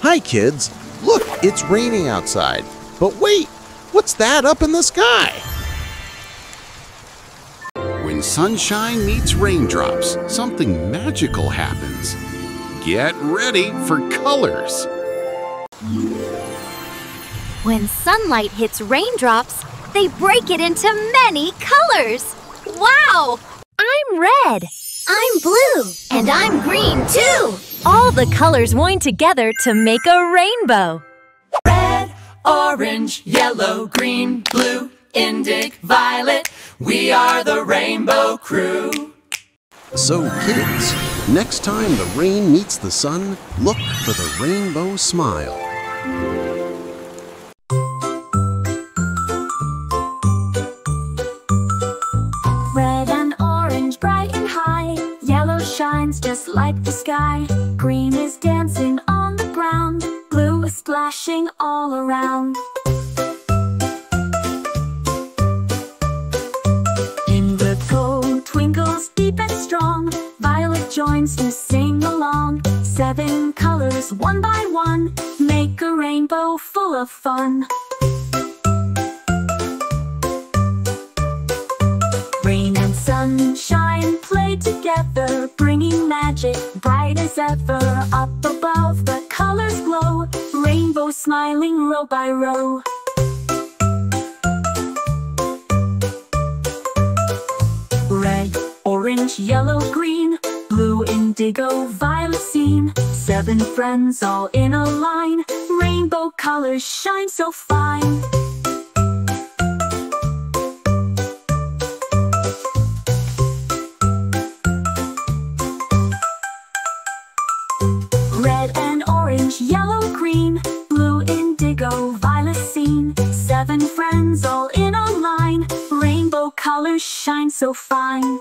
Hi kids, look, it's raining outside. But wait, what's that up in the sky? When sunshine meets raindrops, something magical happens. Get ready for colors! When sunlight hits raindrops, they break it into many colors! Wow! I'm red! I'm blue! And I'm green, too! All the colors join together to make a rainbow! Red, orange, yellow, green, blue, indigo, violet. We are the Rainbow Crew. So kids, next time the rain meets the sun, look for the rainbow smile. Red and orange, bright and high. Yellow shines just like the sky. Green is dancing on the ground. Blue is splashing all around. Strong. Violet joins to sing along. 7 colors, one by one, make a rainbow full of fun. Rain and sunshine play together, bringing magic bright as ever. Up above, the colors glow, rainbow smiling row by row. Red, orange, yellow, green, blue, indigo, violet scene. 7 friends all in a line. Rainbow colors shine so fine. Red and orange, yellow, green, blue, indigo, violet scene. 7 friends all in a line. Rainbow colors shine so fine.